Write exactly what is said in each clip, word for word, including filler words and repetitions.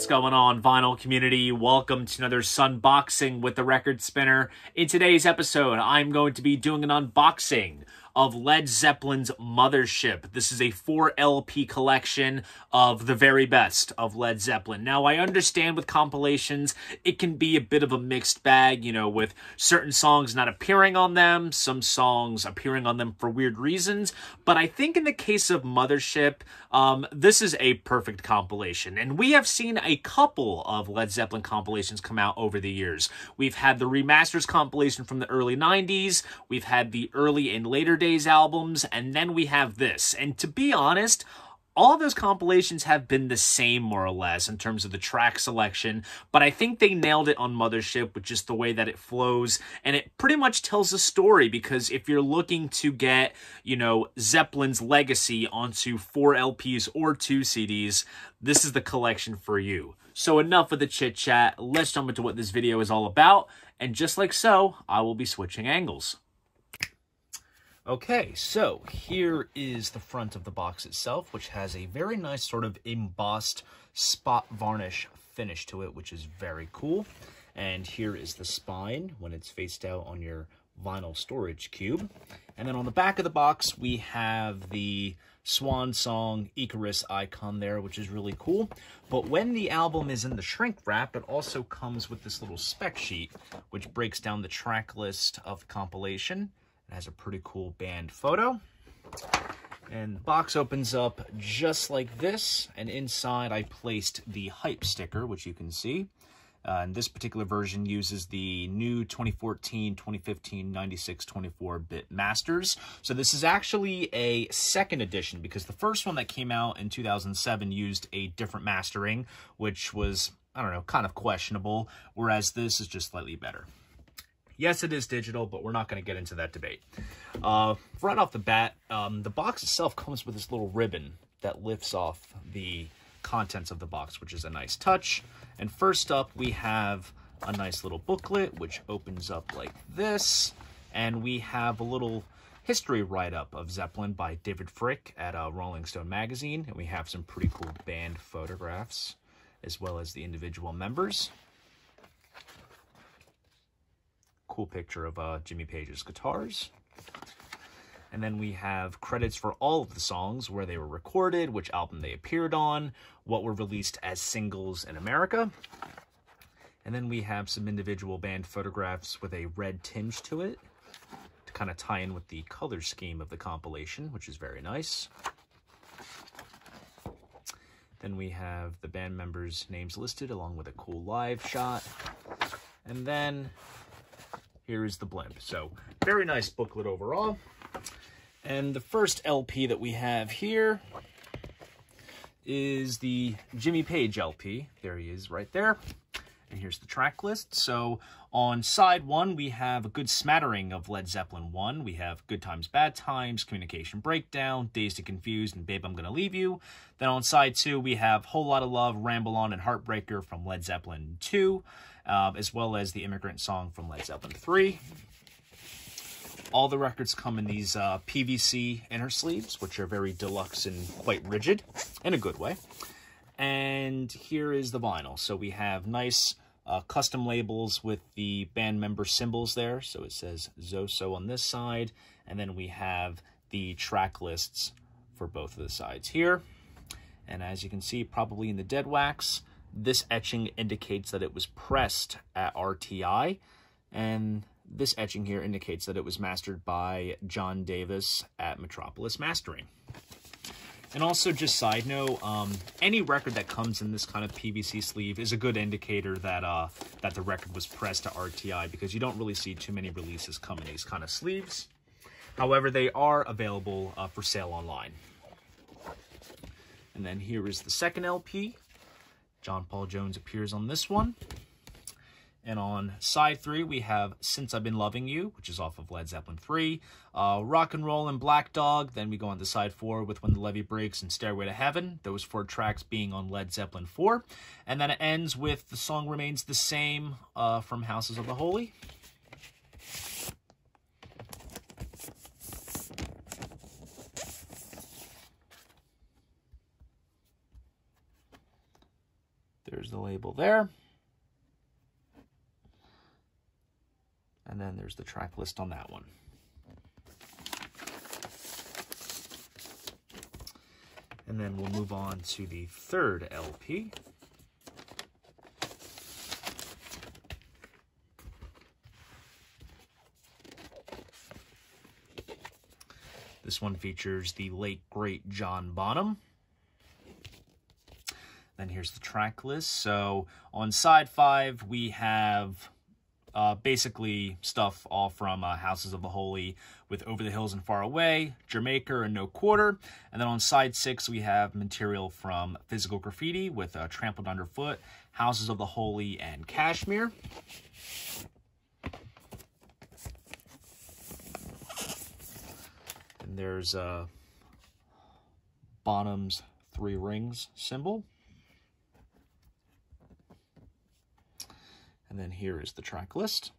What's going on, vinyl community? Welcome to another Sunboxing with the Record Spinner. In today's episode, I'm going to be doing an unboxing of Led Zeppelin's Mothership. This is a four L P collection of the very best of Led Zeppelin. Now, I understand with compilations, it can be a bit of a mixed bag, you know, with certain songs not appearing on them, some songs appearing on them for weird reasons, but I think in the case of Mothership, um, this is a perfect compilation, and we have seen a couple of Led Zeppelin compilations come out over the years. We've had the Remasters compilation from the early nineties, we've had the early and later days albums, and then we have this. And to be honest, all of those compilations have been the same, more or less, in terms of the track selection, but I think they nailed it on Mothership with just the way that it flows, and it pretty much tells a story, because if you're looking to get, you know, Zeppelin's legacy onto four L Ps or two C Ds, this is the collection for you. So enough of the chit-chat, let's jump into what this video is all about, and just like so, I will be switching angles. Okay, so here is the front of the box itself, which has a very nice sort of embossed spot varnish finish to it, which is very cool. And here is the spine when it's faced out on your vinyl storage cube. And then on the back of the box, we have the Swan Song Icarus icon there, which is really cool. But when the album is in the shrink wrap, it also comes with this little spec sheet, which breaks down the track list of the compilation. It has a pretty cool band photo. And the box opens up just like this. And inside I placed the hype sticker, which you can see. Uh, and this particular version uses the new twenty fourteen, twenty fifteen, ninety-six, twenty-four bit masters. So this is actually a second edition, because the first one that came out in two thousand seven used a different mastering, which was, I don't know, kind of questionable. Whereas this is just slightly better. Yes, it is digital, but we're not going to get into that debate. Uh, right off the bat, um, the box itself comes with this little ribbon that lifts off the contents of the box, which is a nice touch. And first up, we have a nice little booklet, which opens up like this. And we have a little history write-up of Zeppelin by David Fricke at uh, Rolling Stone magazine. And we have some pretty cool band photographs, as well as the individual members. Cool picture of uh, Jimmy Page's guitars. And then we have credits for all of the songs, where they were recorded, which album they appeared on, what were released as singles in America. And then we have some individual band photographs with a red tinge to it, to kind of tie in with the color scheme of the compilation, which is very nice. Then we have the band members' names listed, along with a cool live shot. And then here is the blimp. So very nice booklet overall. And the first L P that we have here is the Jimmy Page L P. There he is right there. And here's the track list. So on side one, we have a good smattering of Led Zeppelin one. We have Good Times, Bad Times, Communication Breakdown, Dazed and Confused, and Babe, I'm Gonna Leave You. Then on side two, we have Whole Lotta Love, Ramble On, and Heartbreaker from Led Zeppelin two, uh, as well as the Immigrant Song from Led Zeppelin three. All the records come in these uh, P V C inner sleeves, which are very deluxe and quite rigid, in a good way. And here is the vinyl. So we have nice Uh, custom labels with the band member symbols there. So it says Zoso on this side, and then we have the track lists for both of the sides here. And as you can see, probably in the dead wax, this etching indicates that it was pressed at R T I, and this etching here indicates that it was mastered by John Davis at Metropolis Mastering. And also, just side note, um, any record that comes in this kind of P V C sleeve is a good indicator that uh, that the record was pressed to R T I, because you don't really see too many releases come in these kind of sleeves. However, they are available uh, for sale online. And then here is the second L P. John Paul Jones appears on this one. And on side three, we have Since I've Been Loving You, which is off of Led Zeppelin three, uh, Rock and Roll and Black Dog. Then we go on to side four with When the Levee Breaks and Stairway to Heaven, those four tracks being on Led Zeppelin four. And then it ends with The Song Remains the Same uh, from Houses of the Holy. There's the label there. And then there's the track list on that one. And then we'll move on to the third L P. This one features the late, great John Bonham. Then here's the track list. So on side five, we have uh, basically stuff all from uh, Houses of the Holy with Over the Hills and Far Away, Jamaica and No Quarter. And then on side six, we have material from Physical Graffiti with uh, Trampled Underfoot, Houses of the Holy, and Kashmir. And there's uh, Bonham's Three Rings symbol. And then here is the track list.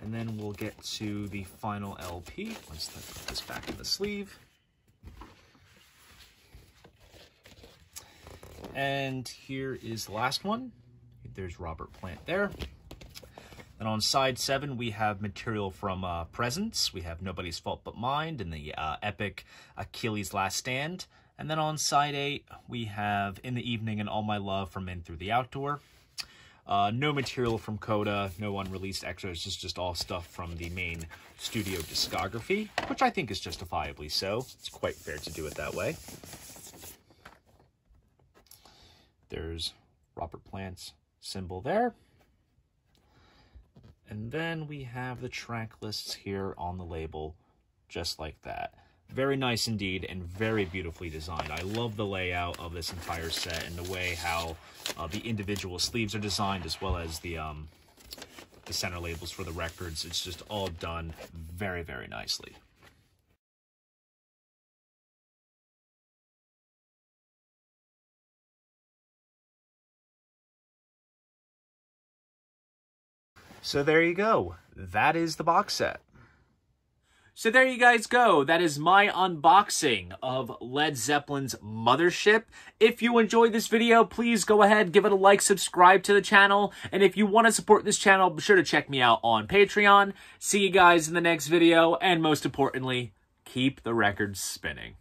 And then we'll get to the final L P. Let's put this back in the sleeve. And here is the last one. There's Robert Plant there. And on side seven, we have material from uh, Presence. We have Nobody's Fault But Mine and the uh, epic Achilles' Last Stand. And then on side eight, we have In the Evening and All My Love from In Through the Out Door. Uh, no material from Coda, no unreleased extras, just, just all stuff from the main studio discography, which I think is justifiably so. It's quite fair to do it that way. There's Robert Plant's symbol there. And then we have the track lists here on the label, just like that. Very nice indeed, and very beautifully designed. I love the layout of this entire set and the way how uh, the individual sleeves are designed, as well as the, um, the center labels for the records. It's just all done very, very nicely. So there you go. That is the box set. So there you guys go. That is my unboxing of Led Zeppelin's Mothership. If you enjoyed this video, please go ahead, give it a like, subscribe to the channel. And if you want to support this channel, be sure to check me out on Patreon. See you guys in the next video. And most importantly, keep the records spinning.